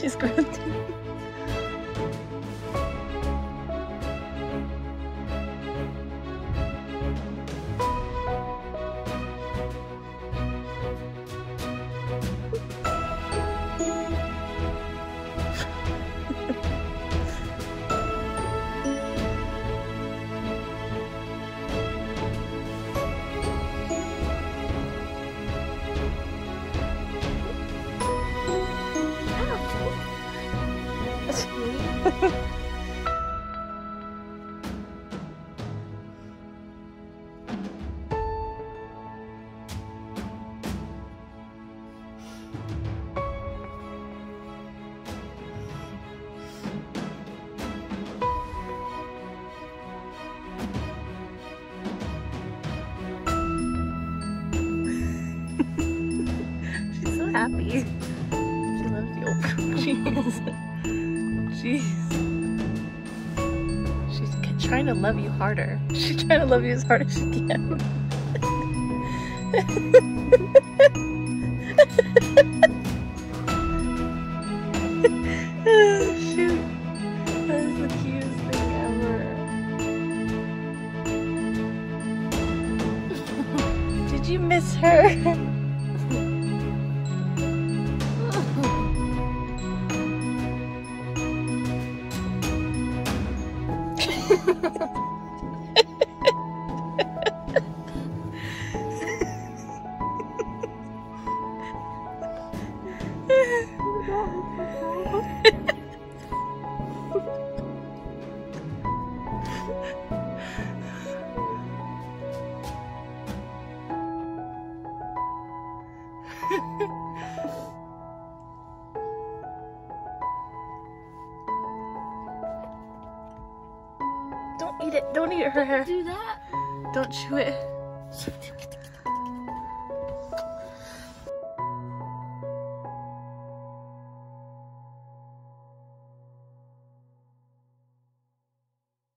She's grunting. She's so happy. She loves you. Jeez. She's trying to love you harder. She's trying to love you as hard as she can. Shoot. That is the cutest thing ever. Did you miss her? Don't eat it. Don't eat her hair. Don't do that. Don't chew it.